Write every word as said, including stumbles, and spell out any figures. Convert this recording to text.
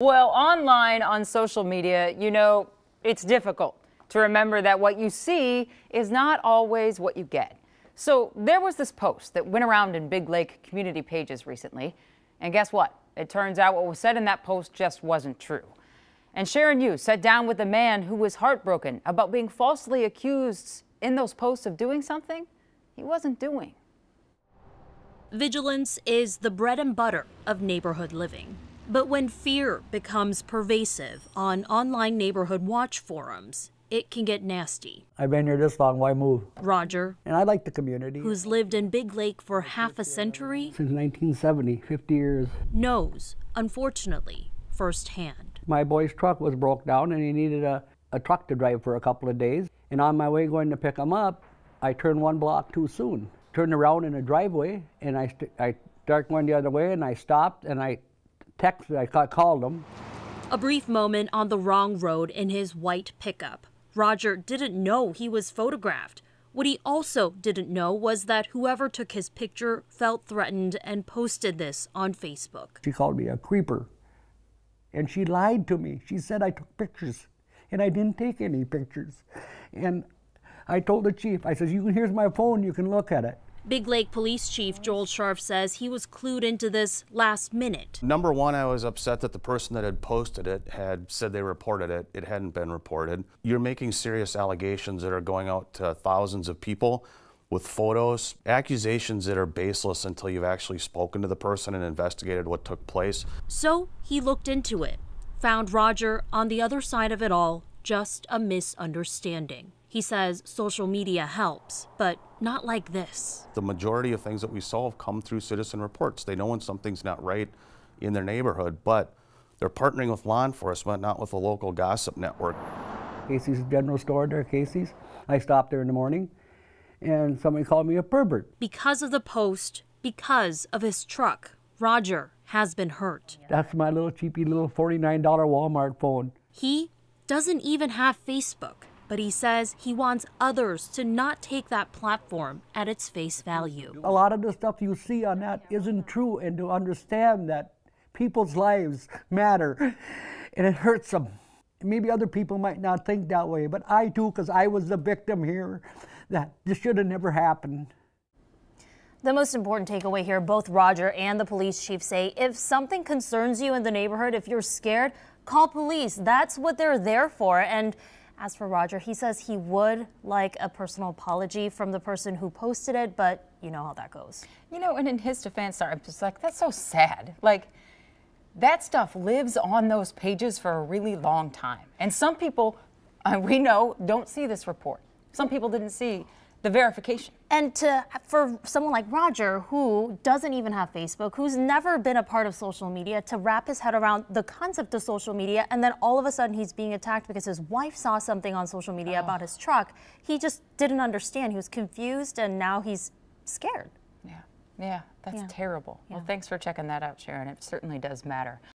Well, online, on social media, you know, it's difficult to remember that what you see is not always what you get. So there was this post that went around in Big Lake community pages recently. And guess what? It turns out what was said in that post just wasn't true. And Sharon Yu sat down with a man who was heartbroken about being falsely accused in those posts of doing something he wasn't doing. Vigilance is the bread and butter of neighborhood living. But when fear becomes pervasive on online neighborhood watch forums, it can get nasty. I've been here this long, why move? Roger, and I like the community, who's lived in Big Lake for half a century, since nineteen seventy, fifty years, knows, unfortunately, firsthand. My boy's truck was broke down and he needed a, a truck to drive for a couple of days. And on my way going to pick him up, I turned one block too soon. Turned around in a driveway and I, st I started going the other way and I stopped and I texted, I called him. A brief moment on the wrong road in his white pickup. Roger didn't know he was photographed. What he also didn't know was that whoever took his picture felt threatened and posted this on Facebook. She called me a creeper and she lied to me. She said I took pictures and I didn't take any pictures. And I told the chief, I said, you can, here's my phone, you can look at it. Big Lake Police Chief Joel Scharf says he was clued into this last minute. Number one, I was upset that the person that had posted it had said they reported it. It hadn't been reported. You're making serious allegations that are going out to thousands of people with photos, accusations that are baseless until you've actually spoken to the person and investigated what took place. So he looked into it, found Roger on the other side of it all, just a misunderstanding. He says social media helps, but not like this. The majority of things that we solve come through citizen reports. They know when something's not right in their neighborhood, but they're partnering with law enforcement, not with a local gossip network. Casey's General Store there, Casey's. I stopped there in the morning and somebody called me a pervert. Because of the post, because of his truck, Roger has been hurt. That's my little cheapy little forty-nine dollar Walmart phone. He doesn't even have Facebook. But he says he wants others to not take that platform at its face value. A lot of the stuff you see on that isn't true, and to understand that people's lives matter, and it hurts them. Maybe other people might not think that way, but I do, because I was the victim here. That this should have never happened. The most important takeaway here, both Roger and the police chief say, if something concerns you in the neighborhood, if you're scared, call police. That's what they're there for. And as for Roger, he says he would like a personal apology from the person who posted it, but you know how that goes. You know, and in his defense, I'm just like, that's so sad. Like, that stuff lives on those pages for a really long time. And some people, uh, we know, don't see this report. Some people didn't see the verification. And to, for someone like Roger, who doesn't even have Facebook, who's never been a part of social media, to wrap his head around the concept of social media, and then all of a sudden he's being attacked because his wife saw something on social media oh. about his truck. He just didn't understand. He was confused, and now he's scared. Yeah, yeah, that's yeah. terrible. Yeah. Well, thanks for checking that out, Sharon. It certainly does matter.